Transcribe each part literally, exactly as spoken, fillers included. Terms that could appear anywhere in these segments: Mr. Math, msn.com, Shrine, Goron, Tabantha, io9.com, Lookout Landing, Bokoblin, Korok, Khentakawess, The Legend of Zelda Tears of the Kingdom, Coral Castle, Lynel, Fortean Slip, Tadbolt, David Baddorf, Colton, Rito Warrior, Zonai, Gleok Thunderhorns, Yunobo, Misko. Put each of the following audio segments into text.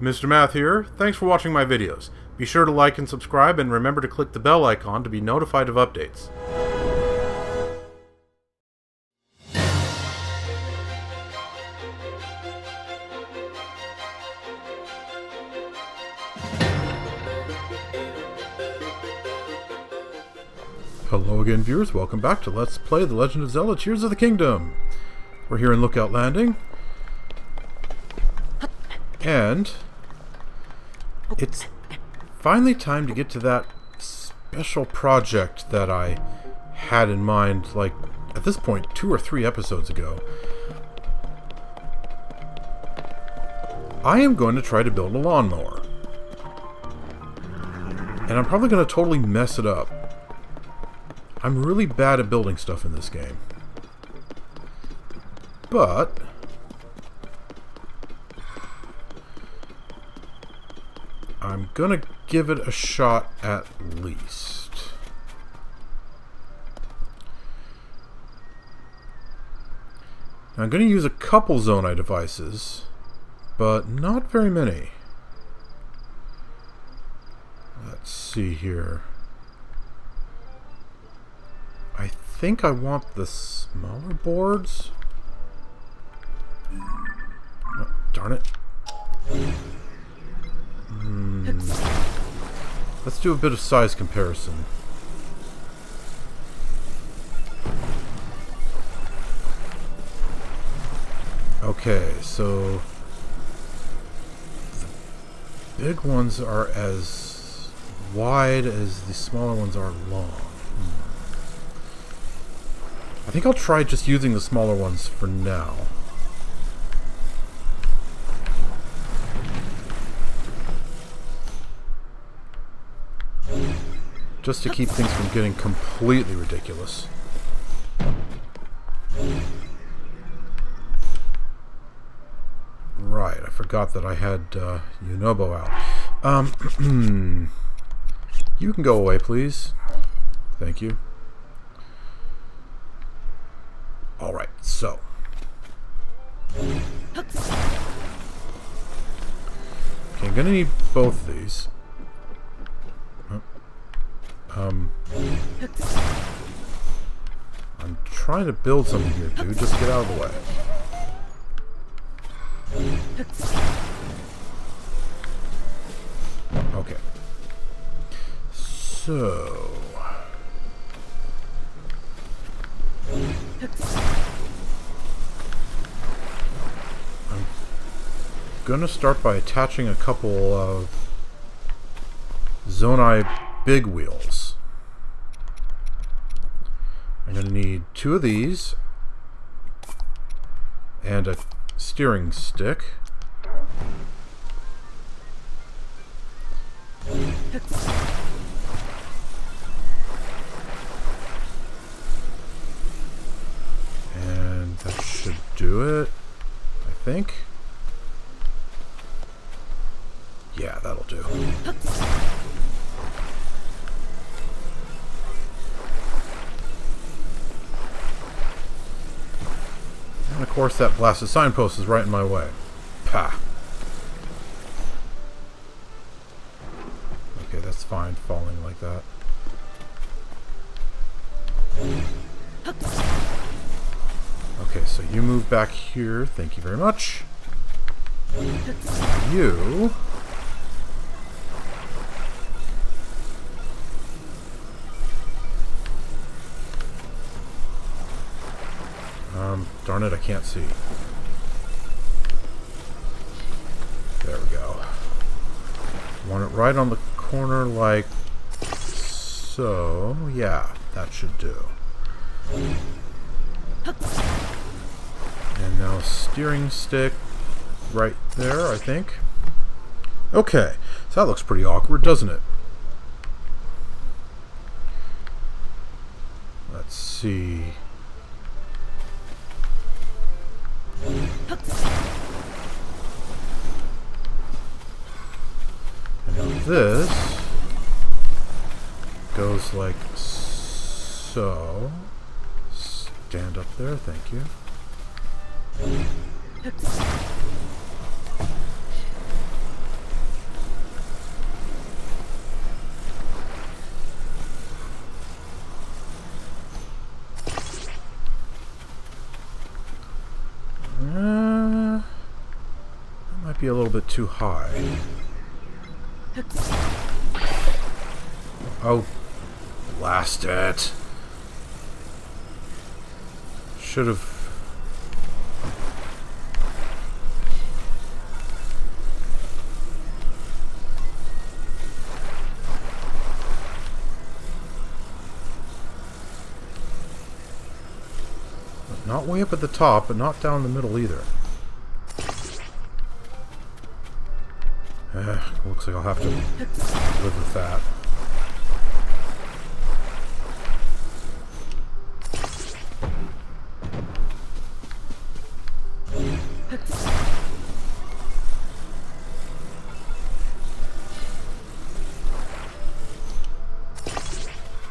Mister Math here. Thanks for watching my videos. Be sure to like and subscribe, and remember to click the bell icon to be notified of updates. Hello again, viewers. Welcome back to Let's Play The Legend of Zelda Tears of the Kingdom. We're here in Lookout Landing. And it's finally time to get to that special project that I had in mind, like, at this point, two or three episodes ago. I am going to try to build a lawnmower. And I'm probably going to totally mess it up. I'm really bad at building stuff in this game. But I'm gonna give it a shot at least. Now I'm gonna use a couple Zonai devices, but not very many. Let's see here. I think I want the smaller boards. Oh, darn it. Mm. Let's do a bit of size comparison. Okay, so the big ones are as wide as the smaller ones are long. I think I'll try just using the smaller ones for now. Just to keep things from getting completely ridiculous. Right, I forgot that I had uh, Yunobo out. Um, you can go away, please. Thank you. Alright, so okay, I'm gonna need both of these. Um, I'm trying to build something here, dude. Just get out of the way. Okay. So I'm gonna start by attaching a couple of Zonai big wheels. I'm gonna need two of these and a steering stick. That should do it, I think. Yeah, that'll do. And of course that blasted signpost is right in my way. Pah. Okay, that's fine, falling like that. Okay, so you move back here. Thank you very much. You Um, darn it, I can't see. There we go. Want it right on the corner like so. Yeah, that should do. And now steering stick right there, I think. Okay, so that looks pretty awkward, doesn't it? Let's see. And now this goes like so. Stand up there, thank you. be a little bit too high. Oh, blast it. Should have. Not way up at the top, but not down the middle either. Uh, looks like I'll have to live with that.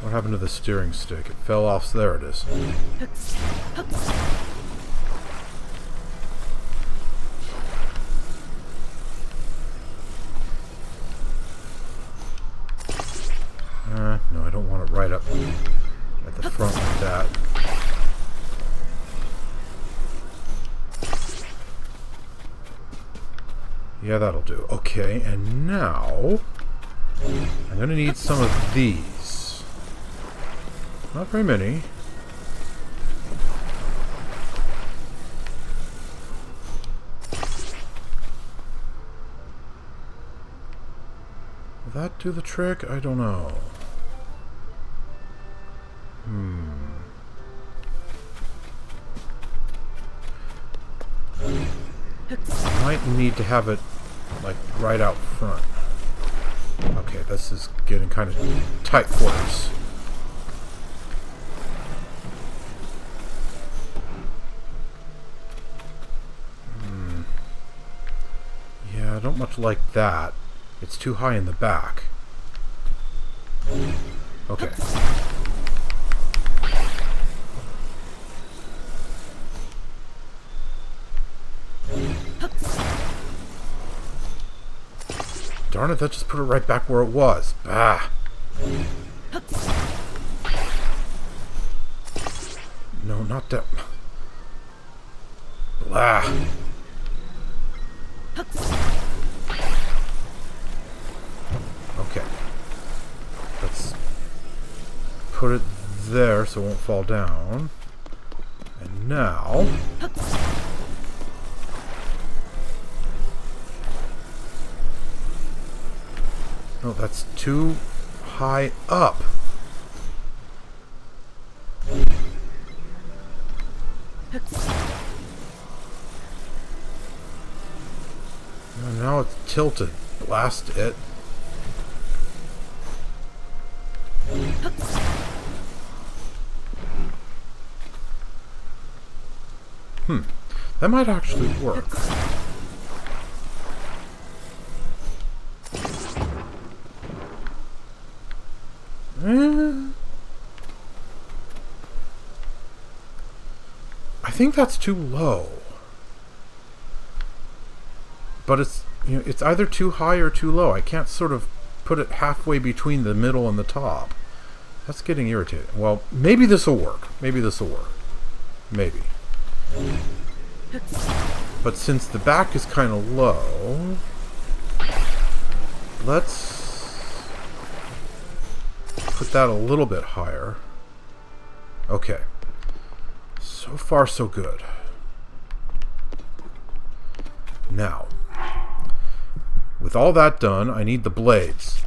What happened to the steering stick? It fell off. There it is. Uh, no, I don't want it right up at the front like that. Yeah, that'll do. Okay, and now I'm gonna need some of these. Not very many. Will that do the trick? I don't know. Hmm. I might need to have it like right out front. Okay, this is getting kind of tight quarters. Hmm. Yeah, I don't much like that. It's too high in the back. Okay. Darn it, that just put it right back where it was. Bah. No, not that. Blah. Okay. Let's put it there so it won't fall down. And now... No, that's too high up. And now it's tilted. Blast it. Hmm. That might actually work. I think that's too low. But it's, you know, it's either too high or too low. I can't sort of put it halfway between the middle and the top. That's getting irritating. Well, maybe this will work. Maybe this will work. Maybe. But since the back is kind of low, let's put that a little bit higher. Okay. So far, so good. Now, with all that done, I need the blades.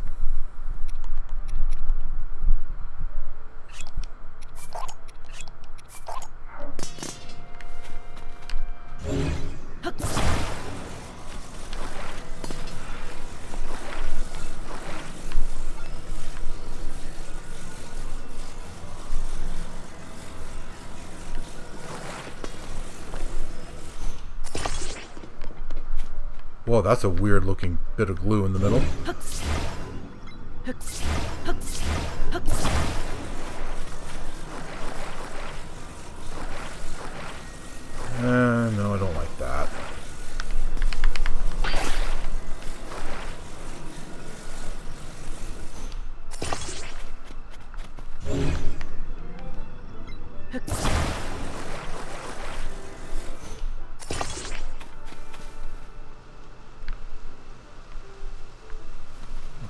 Whoa, that's a weird looking bit of glue in the middle. Uh, no, I don't like that.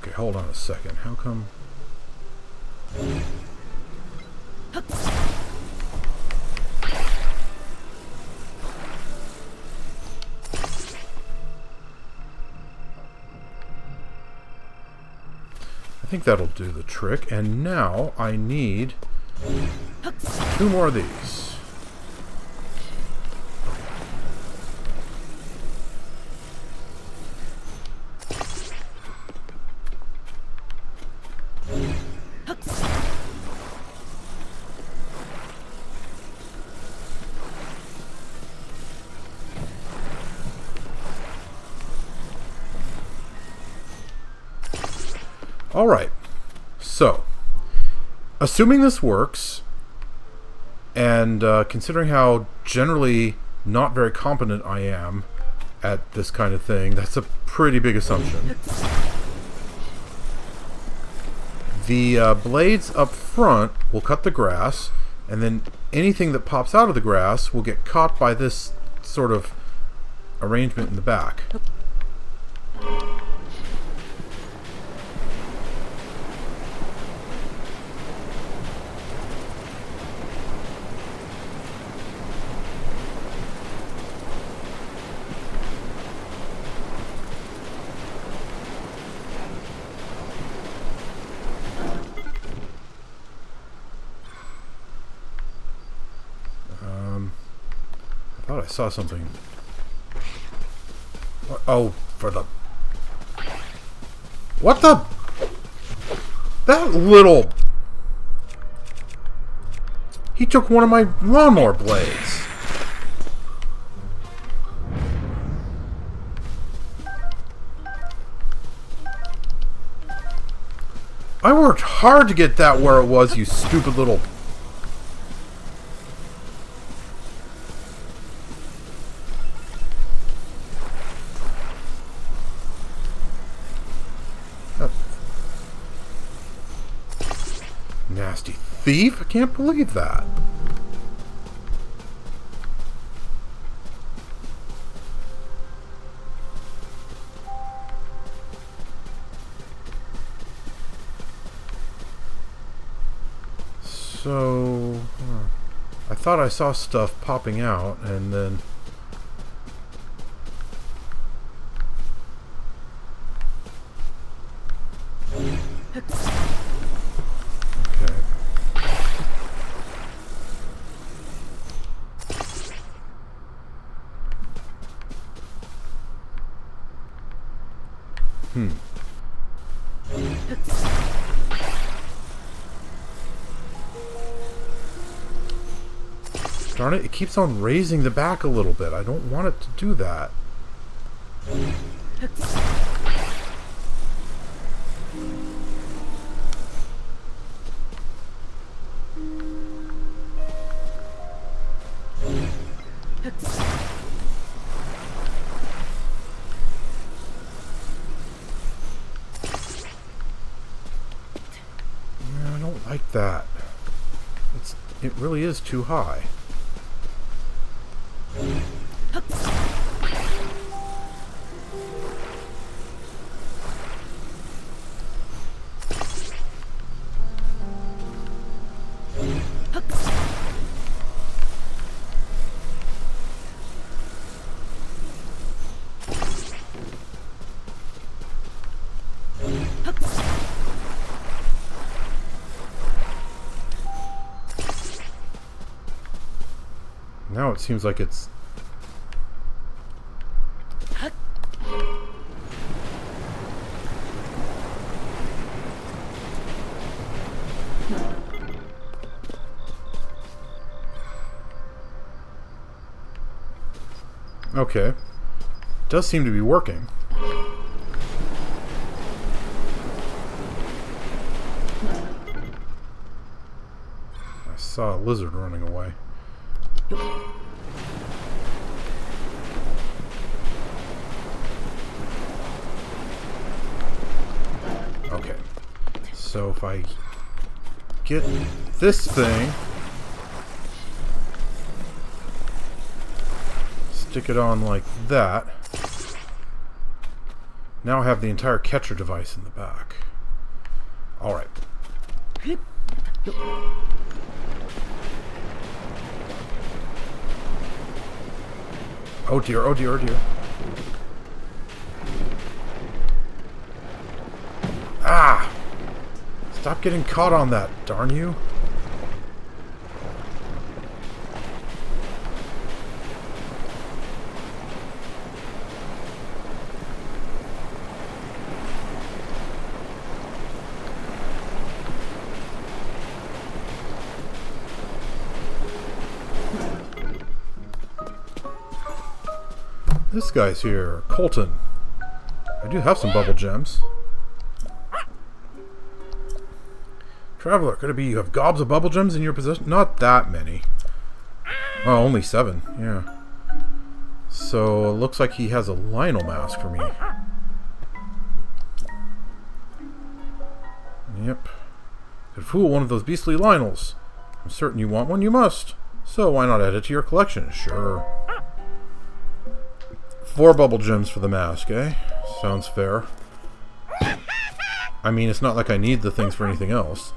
Okay, hold on a second. How come? I think that'll do the trick, and now I need two more of these. Alright, so, assuming this works, and uh, considering how generally not very competent I am at this kind of thing, that's a pretty big assumption. The uh, blades up front will cut the grass, and then anything that pops out of the grass will get caught by this sort of arrangement in the back. I saw something. Oh, for the... What the... That little... He took one of my lawnmower blades. I worked hard to get that where it was, you stupid little... Nasty thief! I can't believe that. So... Huh. I thought I saw stuff popping out, and then... Hmm. Darn it, it keeps on raising the back a little bit. I don't want it to do that. Like that. It's, it really is too high. Now it seems like it's... Okay. It does seem to be working. I saw a lizard running away. Okay, so if I get this thing, stick it on like that, Now I have the entire catcher device in the back. Alright. Oh dear, oh dear, oh dear. Ah! Stop getting caught on that, darn you. This guy's here, Colton. I do have some bubble gems. Traveler, could it be you have gobs of bubble gems in your possession? Not that many. Oh, only seven, yeah. So, it looks like he has a Lynel mask for me. Yep. Could fool one of those beastly Lynels. I'm certain you want one, you must. So, why not add it to your collection? Sure. Four bubble gems for the mask, eh? Sounds fair. I mean, it's not like I need the things for anything else.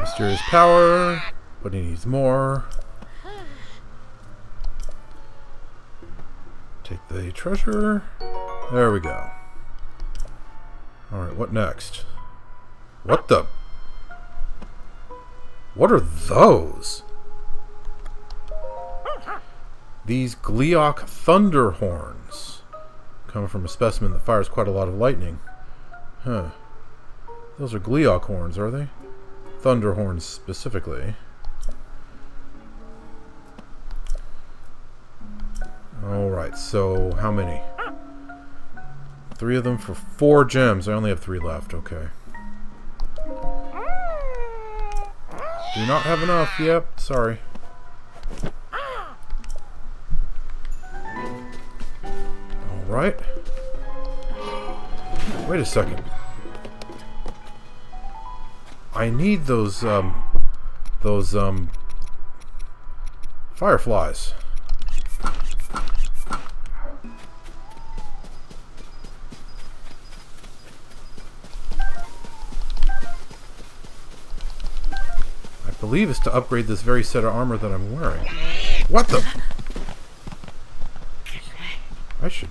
Mysterious power, but he needs more. Take the treasure. There we go. Alright, what next? What the? What are those? These Gleok Thunderhorns come from a specimen that fires quite a lot of lightning. Huh. Those are Gleok horns, are they? Thunderhorns specifically. Alright, so how many? Three of them for four gems. I only have three left, okay. Do not have enough, yep, sorry. Right. Wait a second. I need those um, those um, fireflies. I believe it's to upgrade this very set of armor that I'm wearing. What the? I should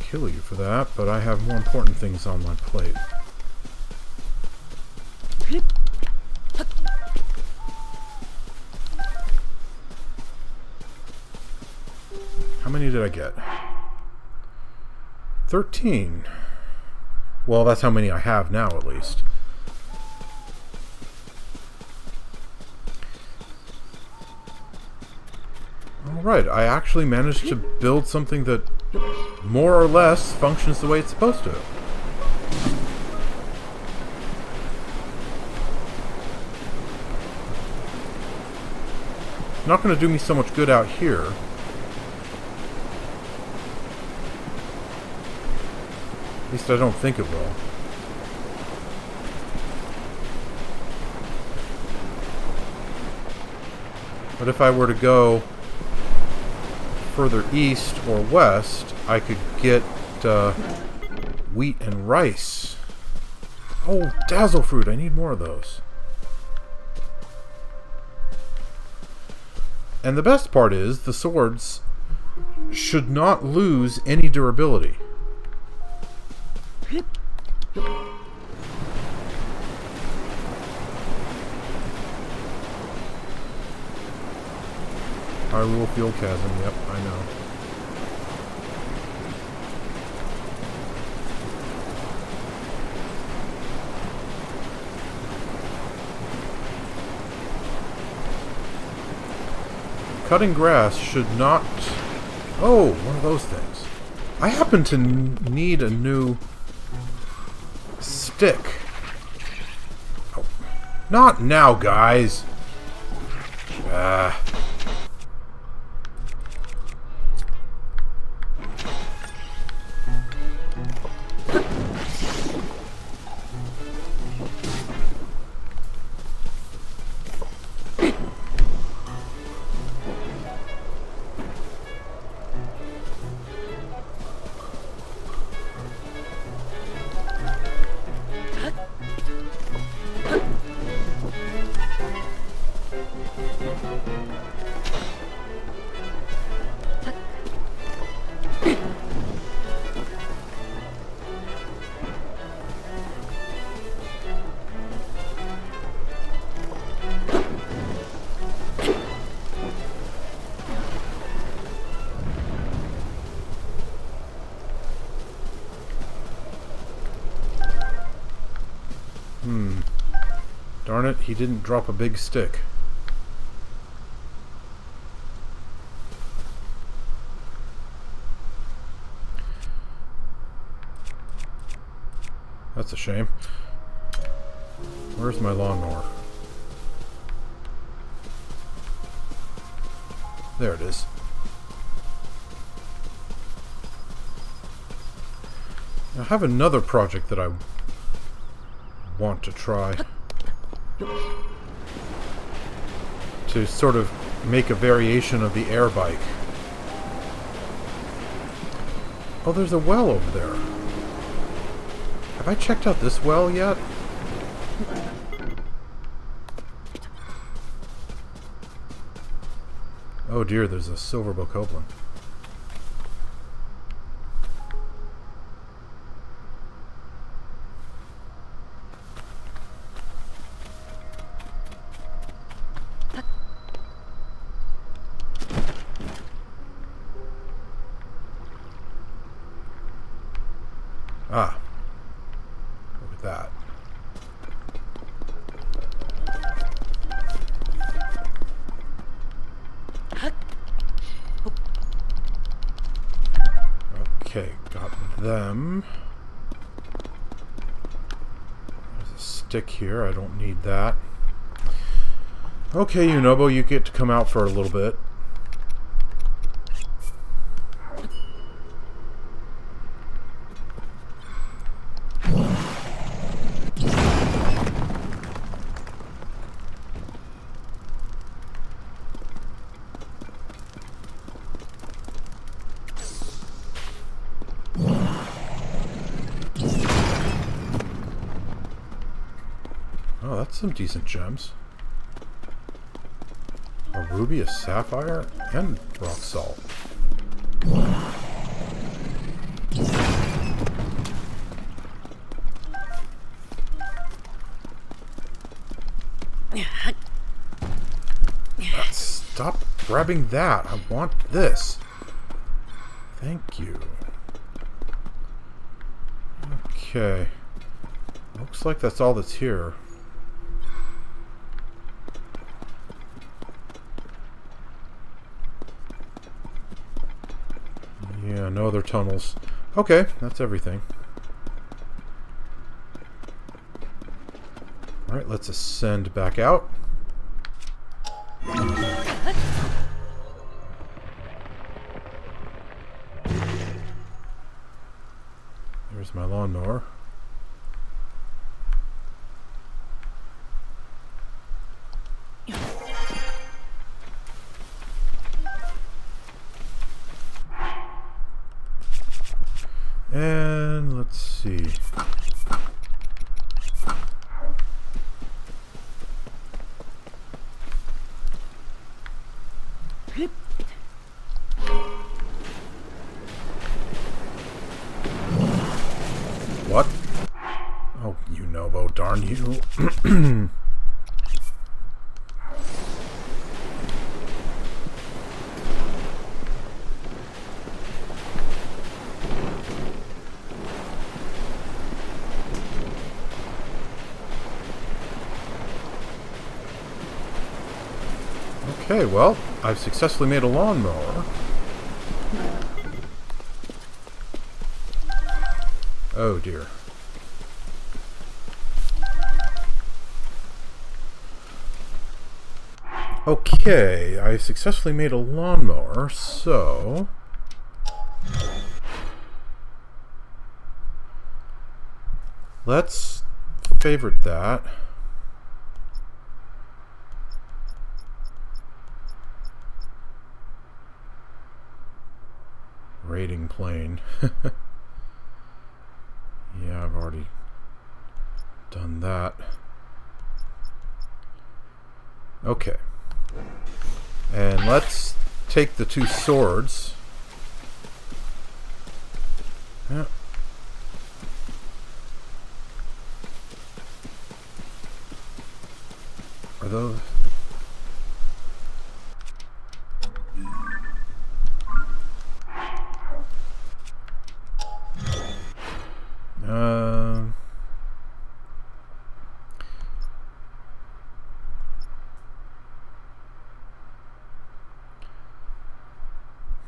kill you for that, but I have more important things on my plate. How many did I get? Thirteen. Well, that's how many I have now, at least. Alright, I actually managed to build something that more or less functions the way it's supposed to. Not going to do me so much good out here. At least I don't think it will. But if I were to go further east or west, I could get uh, wheat and rice. Oh, dazzle fruit! I need more of those. And the best part is, the swords should not lose any durability. I will fuel chasm, yep, I know. Cutting grass should not... Oh, one of those things. I happen to need a new stick. Oh. Not now, guys! Ah... Uh. Darn it, he didn't drop a big stick. That's a shame. Where's my lawnmower? There it is. I have another project that I want to try. To sort of make a variation of the air bike. Oh, there's a well over there. Have I checked out this well yet? Oh dear, there's a silver Bokoblin. Here, I don't need that. Okay, Yunobo, you get to come out for a little bit. Some decent gems. A ruby, a sapphire, and rock salt. But stop grabbing that. I want this. Thank you. Okay. Looks like that's all that's here. No other tunnels. Okay, that's everything. Alright, let's ascend back out. There's my lawnmower. Okay, well, I've successfully made a lawnmower. Oh dear. Okay, I successfully made a lawnmower, so... let's favorite that. Raiding plane. Yeah, I've already done that. Okay. And let's take the two swords. Yeah. Are those... Um...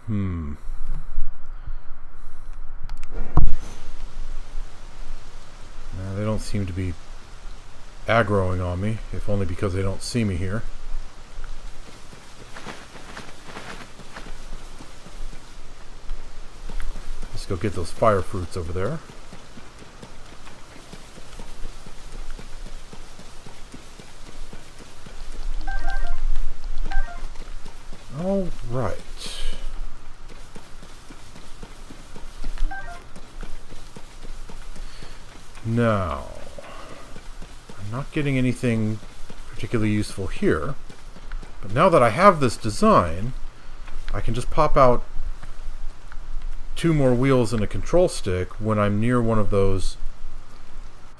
Hmm... Uh, they don't seem to be aggroing on me, if only because they don't see me here. Let's go get those fire fruits over there. All right. Now, I'm not getting anything particularly useful here, but now that I have this design, I can just pop out two more wheels and a control stick when I'm near one of those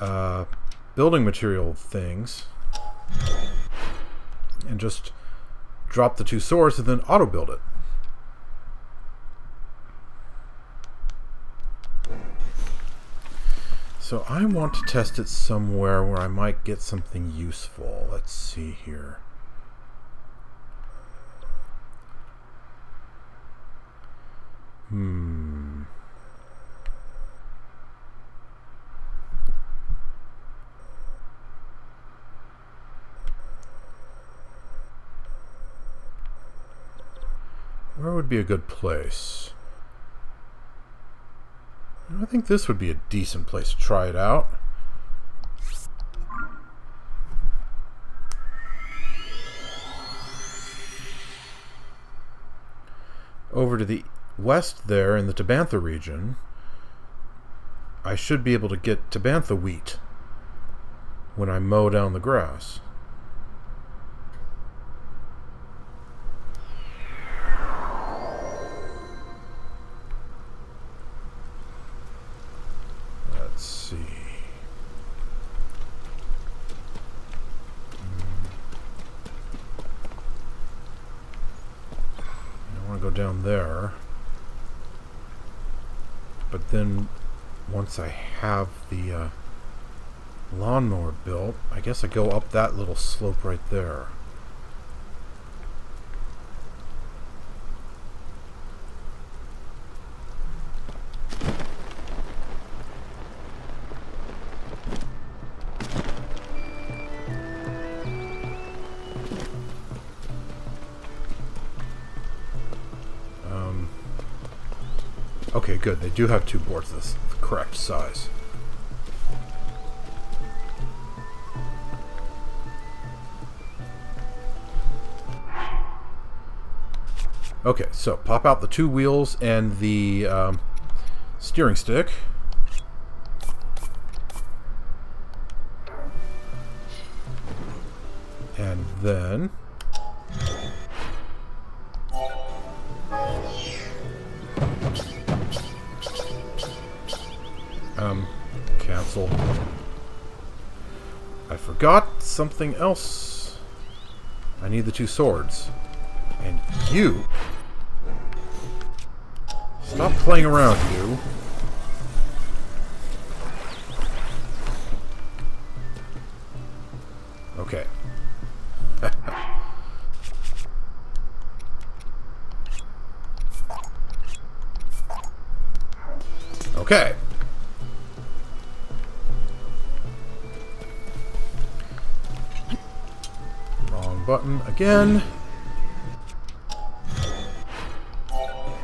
uh, building material things, and just drop the two swords and then auto build it. So I want to test it somewhere where I might get something useful. Let's see here. Hmm. Where would be a good place? I think this would be a decent place to try it out. Over to the west there in the Tabantha region, I should be able to get Tabantha wheat when I mow down the grass. Down there, but then once I have the uh, lawnmower built, I guess I go up that little slope right there. Okay, good. They do have two boards this the correct size. Okay, so pop out the two wheels and the um, steering stick. And then... Um, cancel. I forgot something else. I need the two swords. And you... Stop playing around, you. Okay. Okay. Button again. Um.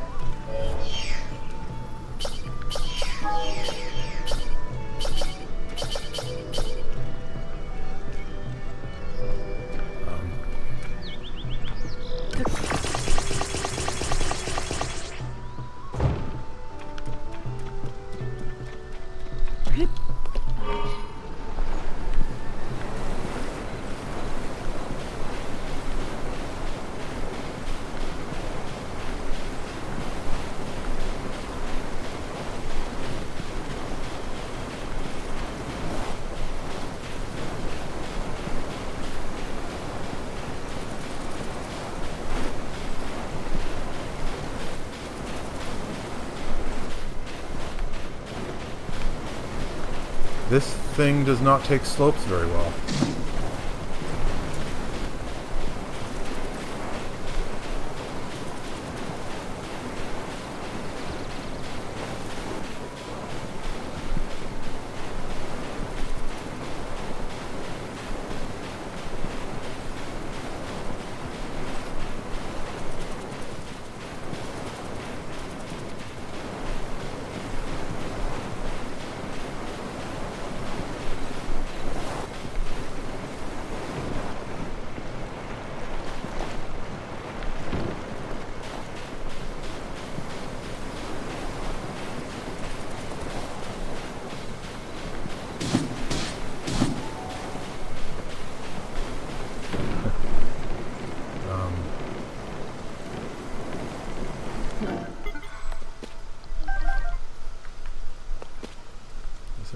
This thing does not take slopes very well.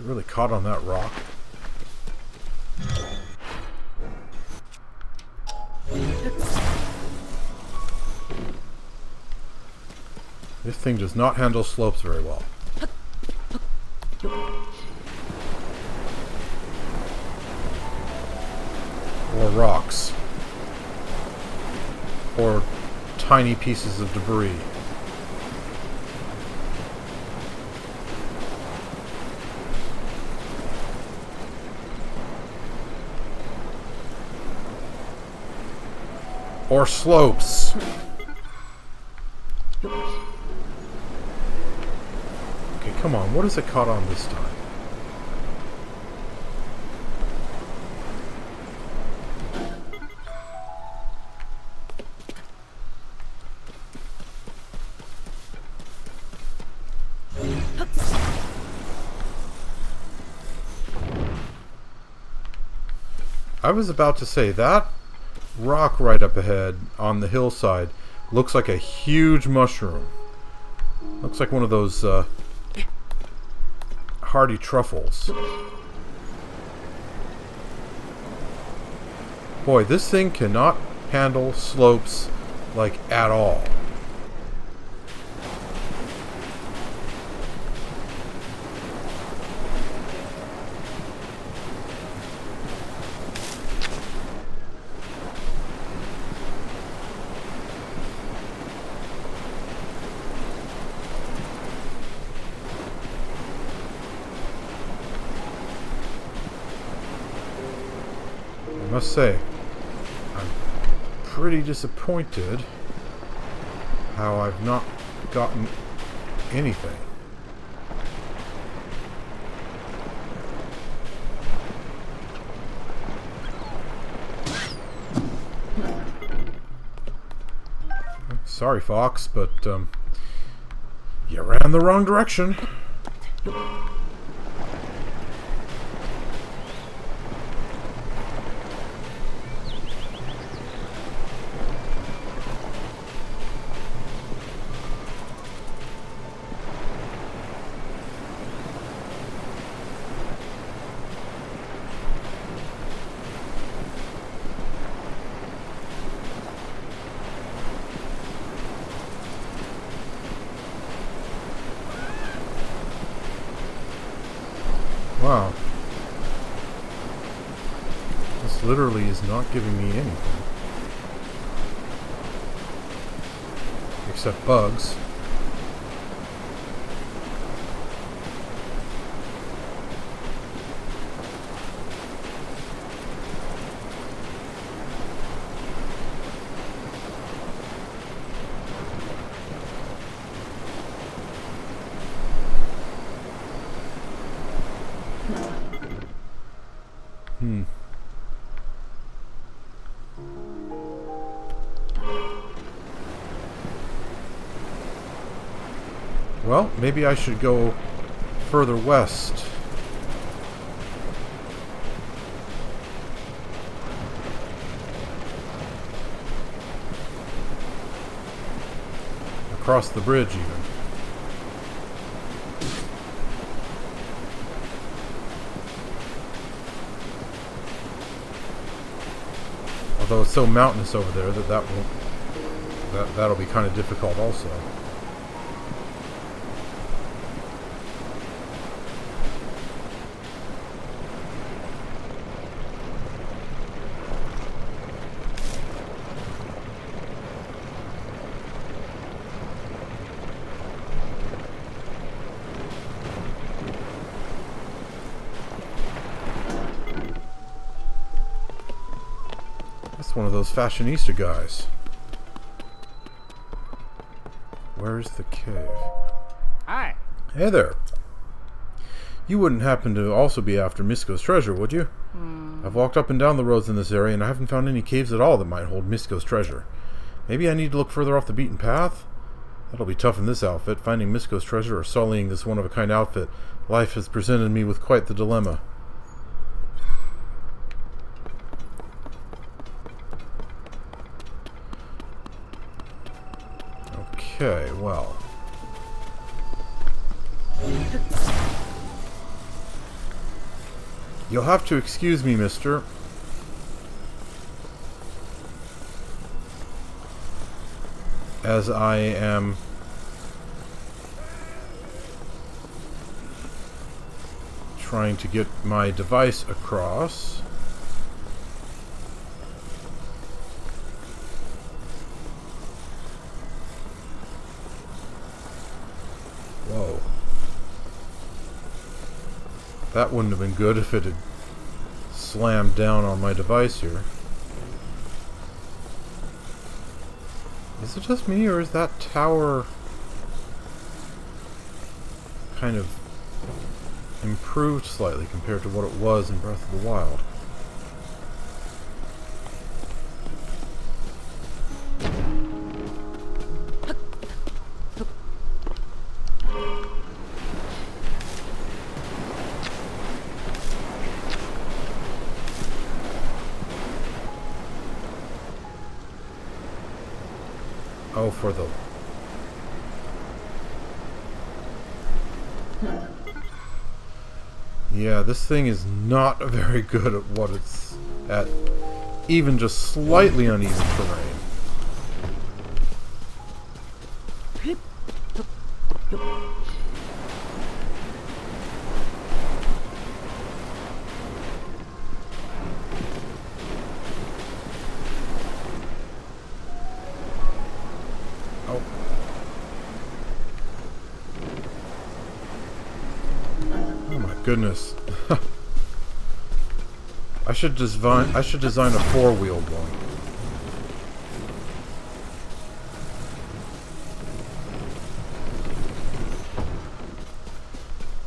Really caught on that rock. This thing does not handle slopes very well. Or rocks. Or tiny pieces of debris. Or slopes. Okay, come on. What is it caught on this time? I was about to say that rock right up ahead on the hillside looks like a huge mushroom. Looks like one of those uh, hardy truffles. Boy, this thing cannot handle slopes like at all. Must say, I'm pretty disappointed how I've not gotten anything. Sorry, Fox, but um, you ran the wrong direction. Wow. This literally is not giving me anything. Except bugs. Hmm. Well, maybe I should go further west. Across the bridge, even. Although it's so mountainous over there that that won't, that that'll be kind of difficult also. It's one of those fashionista guys. Where is the cave? Hi. Hey there. You wouldn't happen to also be after Misko's treasure, would you? Mm. I've walked up and down the roads in this area, and I haven't found any caves at all that might hold Misko's treasure. Maybe I need to look further off the beaten path? That'll be tough in this outfit, finding Misko's treasure or sullying this one-of-a-kind outfit. Life has presented me with quite the dilemma. Okay, well... You'll have to excuse me, mister. As I am... trying to get my device across. Whoa. That wouldn't have been good if it had slammed down on my device here. Is it just me, or is that tower kind of improved slightly compared to what it was in Breath of the Wild? Oh, for the... Yeah, this thing is not very good at what it's at, even just slightly uneven terrain. Goodness. I should design I should design a four-wheeled one.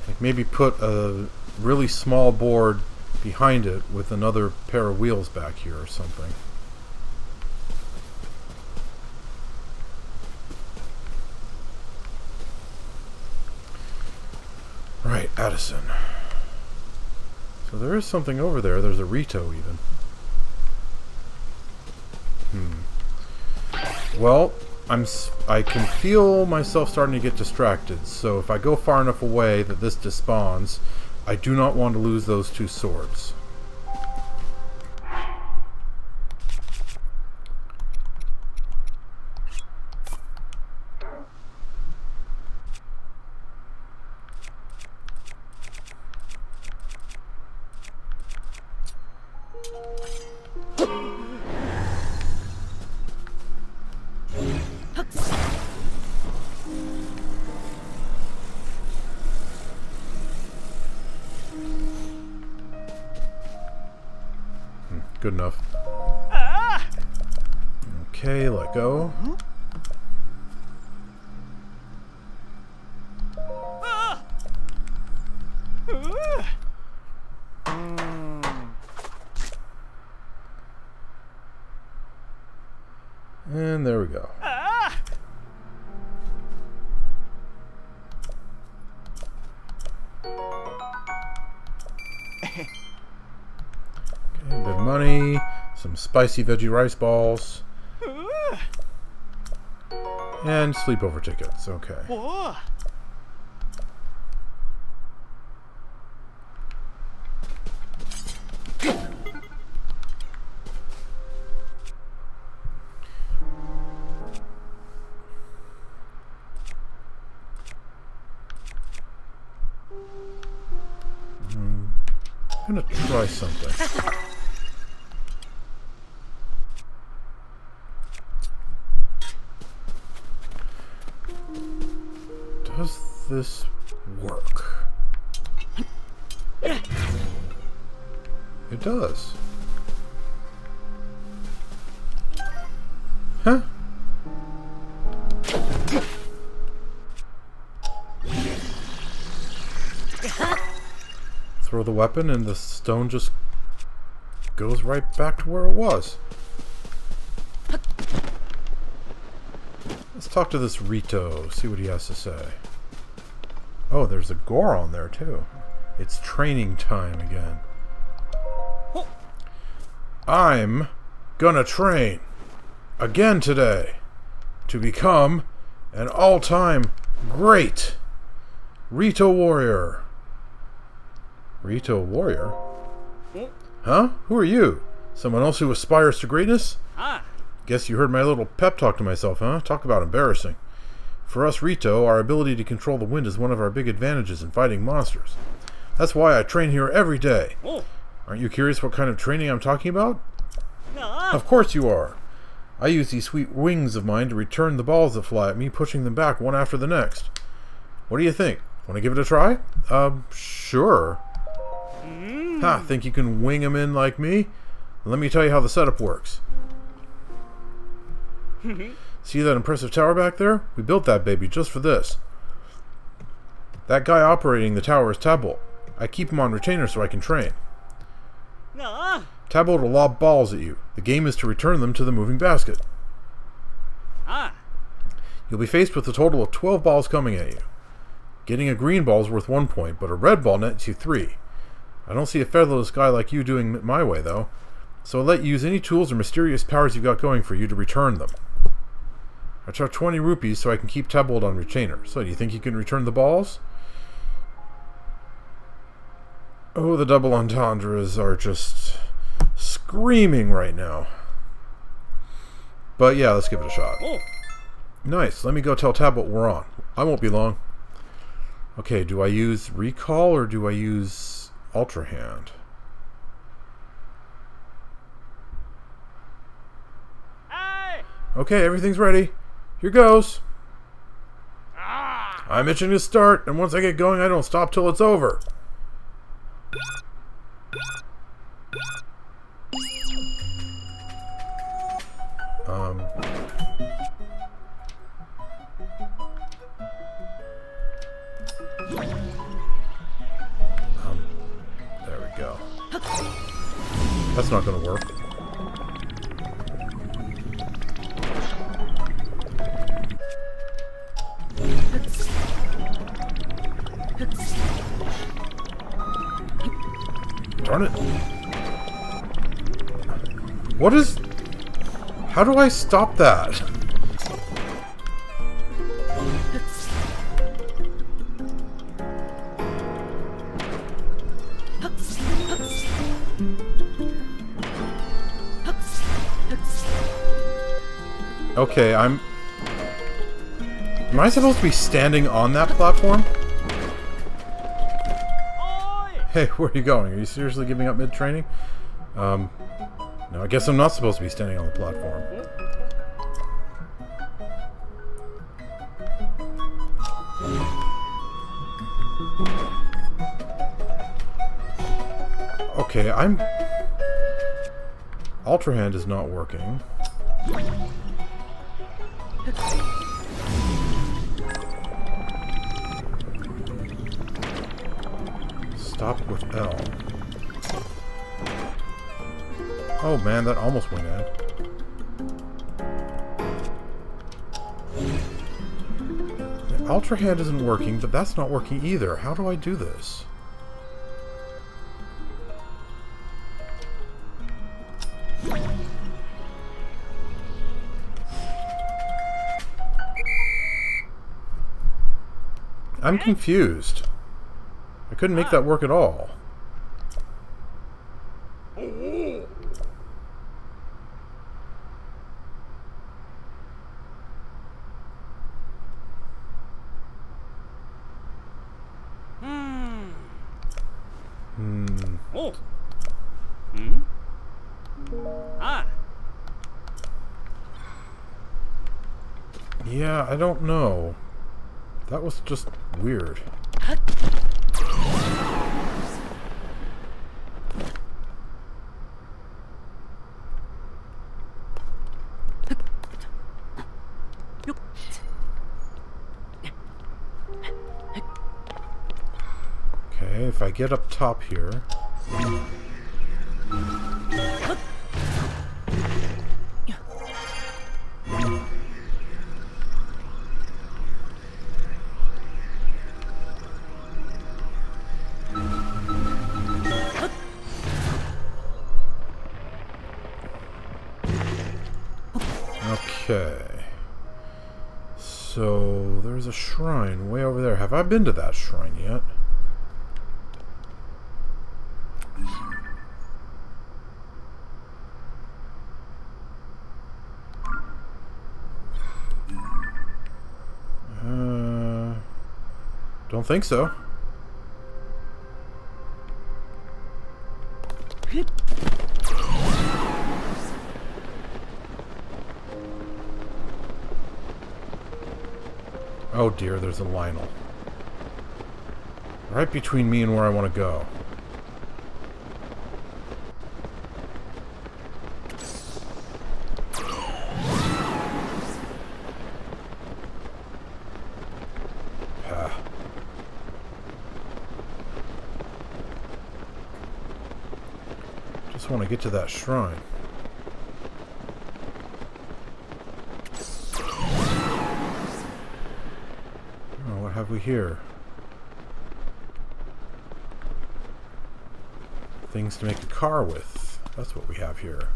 Like maybe put a really small board behind it with another pair of wheels back here or something. Right, Addison. So there is something over there. There's a Rito, even. Hmm. Well, I'm s I can feel myself starting to get distracted, so if I go far enough away that this despawns, I do not want to lose those two swords. Good enough. Okay, let go. And there we go. Money, some spicy veggie rice balls, and sleepover tickets. Okay. Whoa. Mm. I'm gonna try something. Does this work? It does. Huh? Throw the weapon and the stone just goes right back to where it was. Let's talk to this Rito, see what he has to say. Oh, there's a Goron there too. It's training time again. I'm gonna train again today to become an all-time great Rito Warrior. Rito Warrior? Huh? Who are you? Someone else who aspires to greatness? Ah. Guess you heard my little pep talk to myself, huh? Talk about embarrassing. For us Rito, our ability to control the wind is one of our big advantages in fighting monsters. That's why I train here every day. Oh. Aren't you curious what kind of training I'm talking about? No. Of course you are. I use these sweet wings of mine to return the balls that fly at me, pushing them back one after the next. What do you think? Want to give it a try? Um, sure. Mm. Ha, think you can wing them in like me? Let me tell you how the setup works. See that impressive tower back there? We built that baby just for this. That guy operating the tower is Tadbolt. I keep him on retainer so I can train. No. Tadbolt will lob balls at you. The game is to return them to the moving basket. Ah. You'll be faced with a total of twelve balls coming at you. Getting a green ball is worth one point, but a red ball nets you three. I don't see a featherless guy like you doing it my way, though. So I'll let you use any tools or mysterious powers you've got going for you to return them. I charge twenty rupees so I can keep Tadbolt on retainer. So do you think you can return the balls? Oh, the double entendres are just screaming right now. But yeah, let's give it a shot. Oh. Nice, let me go tell Tadbolt we're on. I won't be long. Okay, do I use recall or do I use... Ultra Hand. Hey! Okay, everything's ready. Here goes. Ah. I'm itching to start, and once I get going, I don't stop till it's over. Um. That's not gonna work. Darn it. What is... How do I stop that? Okay, I'm... Am I supposed to be standing on that platform? Hey, where are you going? Are you seriously giving up mid-training? Um, no, I guess I'm not supposed to be standing on the platform. Okay, I'm... Ultra Hand is not working. Stop with L. Oh man, that almost went in. The Ultra Hand isn't working, but that's not working either. How do I do this? I'm confused. I couldn't make that work at all. Hmm. Hmm. Ah. Yeah, I don't know. That was just weird. if I get up top here... So, there's a shrine way over there. Have I been to that shrine yet? Uh, don't think so. Oh dear, there's a Lynel. Right between me and where I want to go. Ah. Just want to get to that shrine. Here. Things to make a car with. That's what we have here.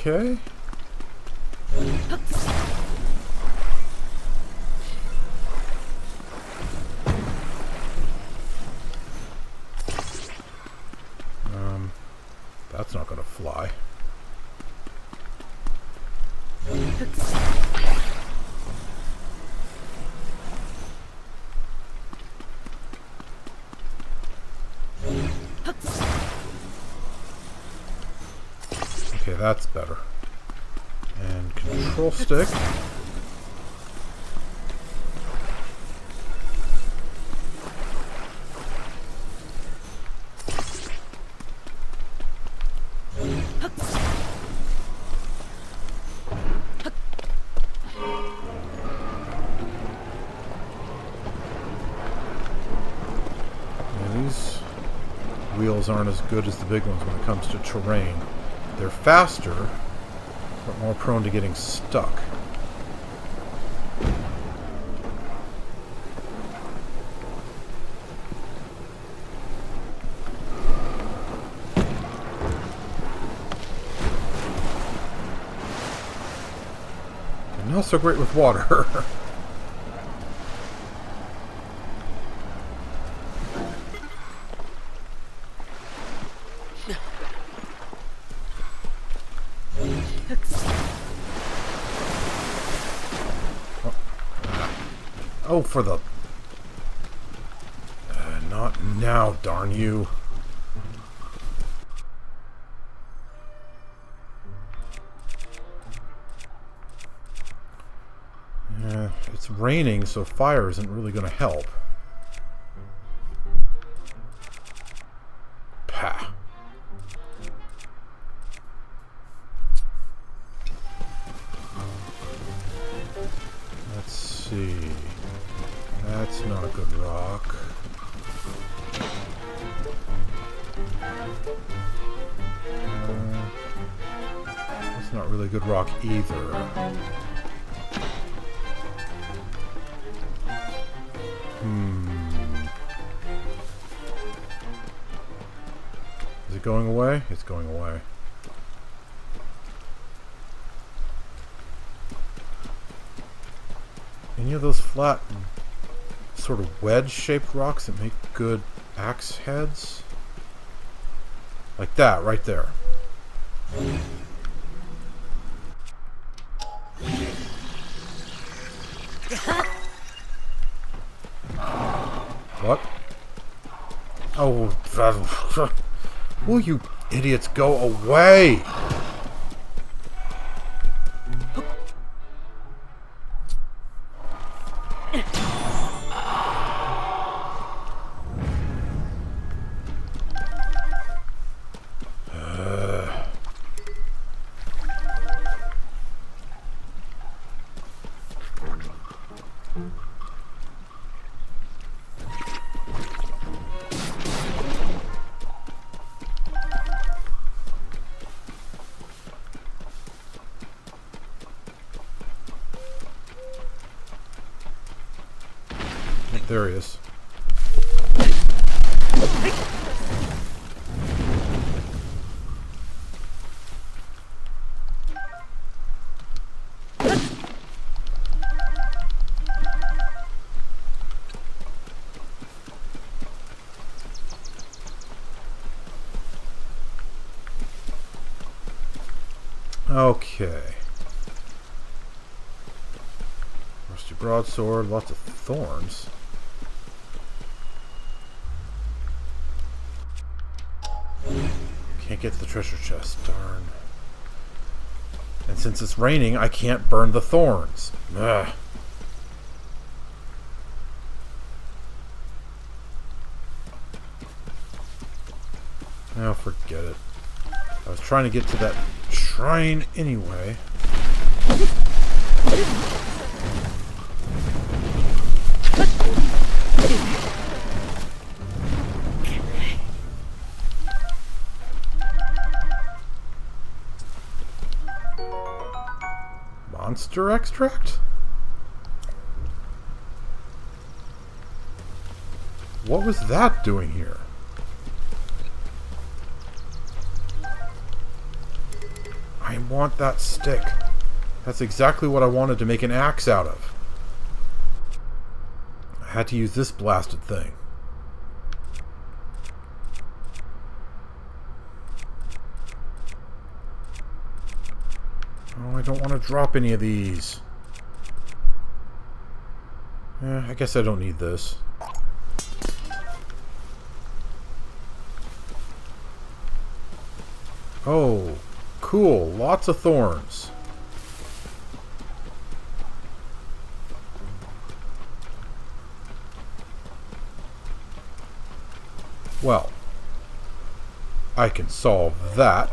Okay. Um, that's not gonna fly. That's better. And control stick. Now, these wheels aren't as good as the big ones when it comes to terrain. They're faster, but more prone to getting stuck. They're not so great with water. Oh, for the... Uh, not now, darn you. Uh, it's raining, so fire isn't really going to help. Pah. Let's see... That's not a good rock. Uh, that's not really a good rock either. Hmm. Is it going away? It's going away. Any of those flat... sort of wedge-shaped rocks that make good axe heads, like that right there. Oh, that... Will you idiots go away? There he is. Okay. Rusty broadsword, lots of thorns. Can't get to the treasure chest, darn. And since it's raining, I can't burn the thorns. Ugh. Oh, forget it. I was trying to get to that shrine anyway. Monster extract? What was that doing here? I want that stick. That's exactly what I wanted to make an axe out of. I had to use this blasted thing. Oh, I don't want to drop any of these. Eh, I guess I don't need this. Oh, cool. Lots of thorns. Well, I can solve that.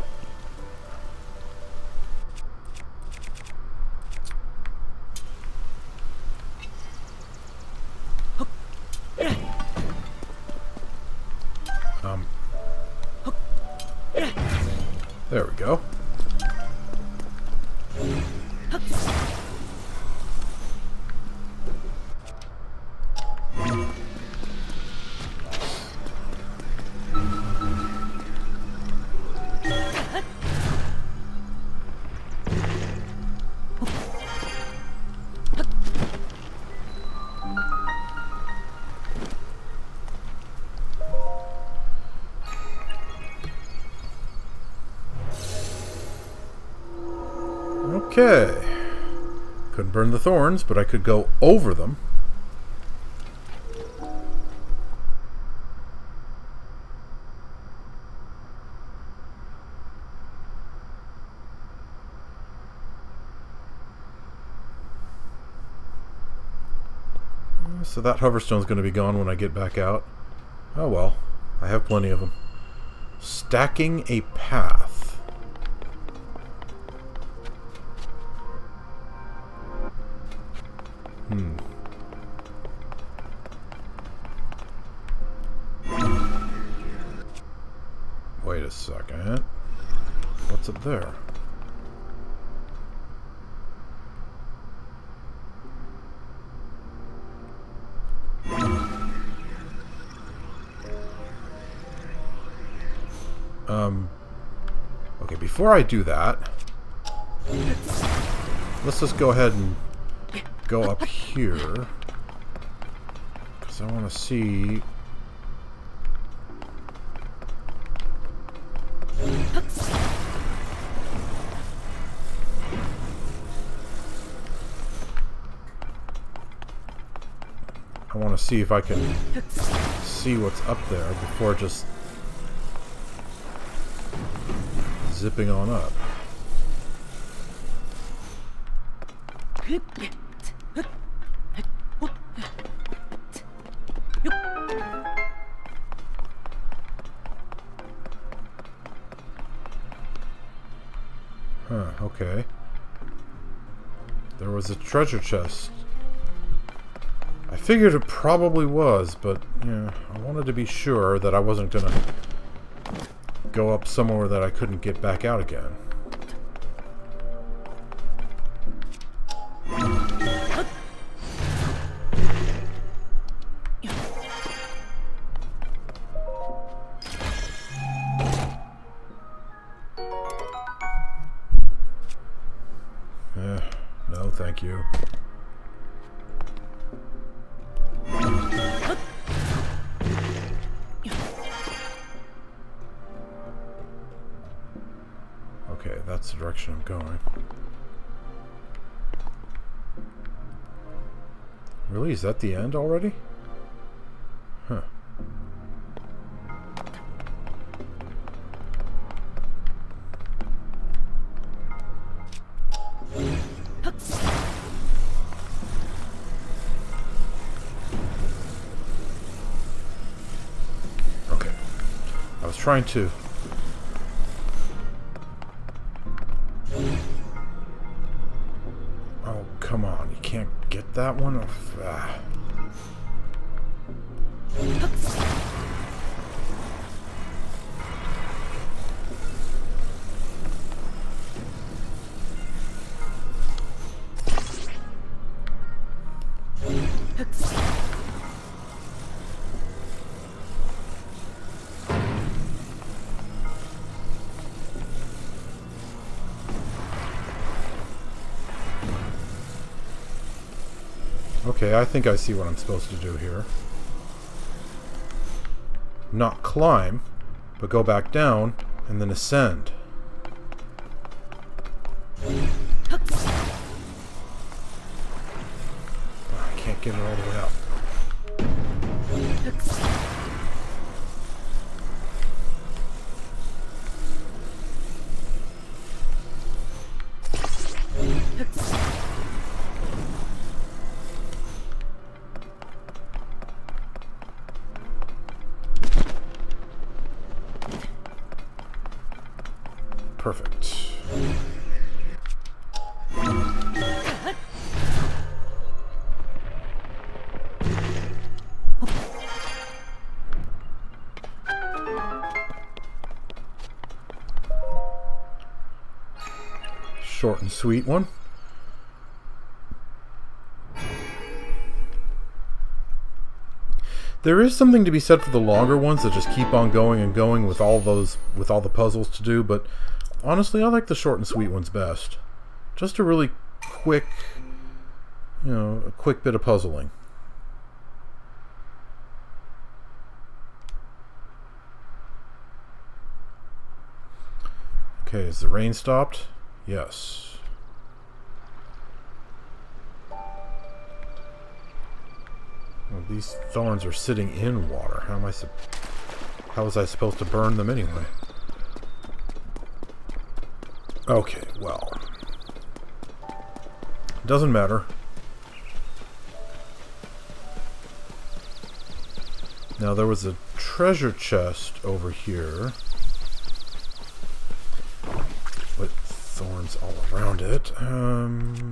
There we go. Okay. Couldn't burn the thorns, but I could go over them. So that hoverstone's going to be gone when I get back out. Oh well. I have plenty of them. Stacking a path. Hmm. Wait a second. What's up there? Um. Okay, before I do that, let's just go ahead and go up here because I want to see I want to see if I can see what's up there before just zipping on up. Huh, okay. There was a treasure chest. I figured it probably was, but yeah, I wanted to be sure that I wasn't gonna go up somewhere that I couldn't get back out again. Eh, no, thank you. That's the direction I'm going. Really? Is that the end already? Huh. Okay. I was trying to... That one of ah. Okay, I think I see what I'm supposed to do here. Not climb, but go back down and then ascend. I can't get it all the way up. Perfect. Short and sweet one. There is something to be said for the longer ones that just keep on going and going with all those with all the puzzles to do, but honestly, I like the short and sweet ones best. Just a really quick, you know, a quick bit of puzzling. Okay, is the rain stopped? Yes. Well, these thorns are sitting in water. How am I? How was I supposed to burn them anyway? Okay, well, doesn't matter. Now there was a treasure chest over here with thorns all around it. Um,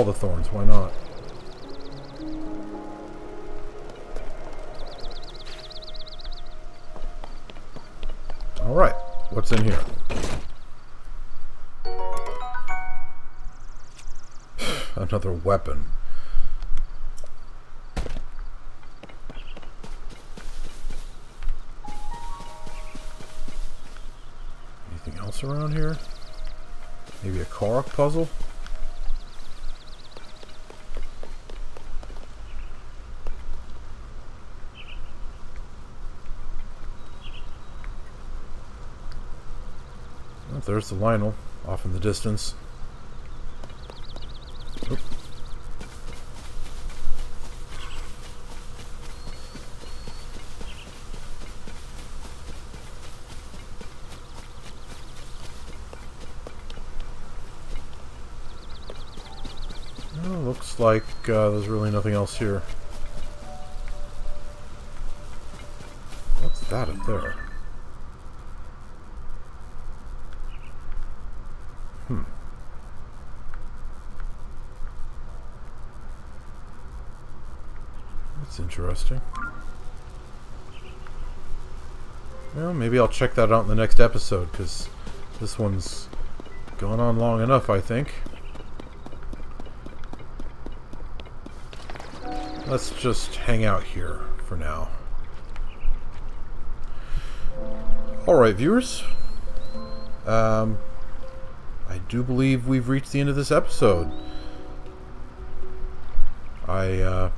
all the thorns, why not? Alright, what's in here? Another weapon. Anything else around here? Maybe a Korok puzzle? Oh, there's the Lynel, off in the distance. Oop. Well, looks like uh, there's really nothing else here. What's that up there? Hmm. That's interesting. Well, maybe I'll check that out in the next episode, because this one's gone on long enough, I think. Let's just hang out here for now. Alright, viewers. Um... I do believe we've reached the end of this episode. I uh,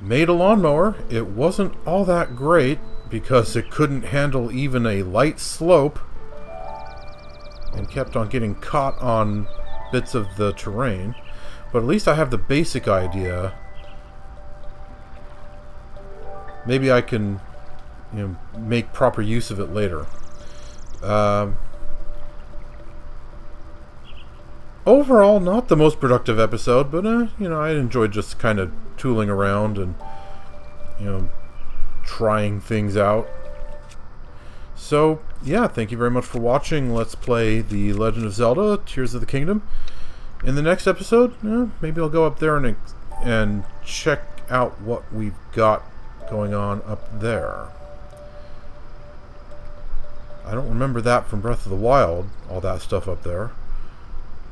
made a lawnmower. It wasn't all that great because it couldn't handle even a light slope and kept on getting caught on bits of the terrain. But at least I have the basic idea. Maybe I can, you know, make proper use of it later. Um... Overall, not the most productive episode, but, uh, you know, I enjoyed just kind of tooling around and, you know, trying things out. So, yeah, thank you very much for watching. Let's play The Legend of Zelda, Tears of the Kingdom. In the next episode, eh, maybe I'll go up there and, and check out what we've got going on up there. I don't remember that from Breath of the Wild, all that stuff up there.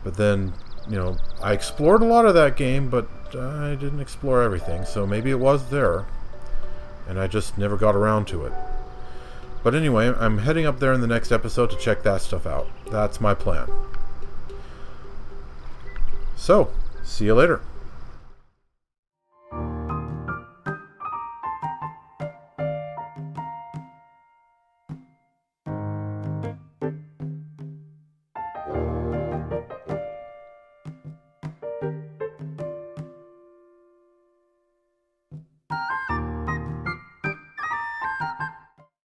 But then, you know, I explored a lot of that game, but I didn't explore everything, so maybe it was there, and I just never got around to it. But anyway, I'm heading up there in the next episode to check that stuff out. That's my plan. So, see you later.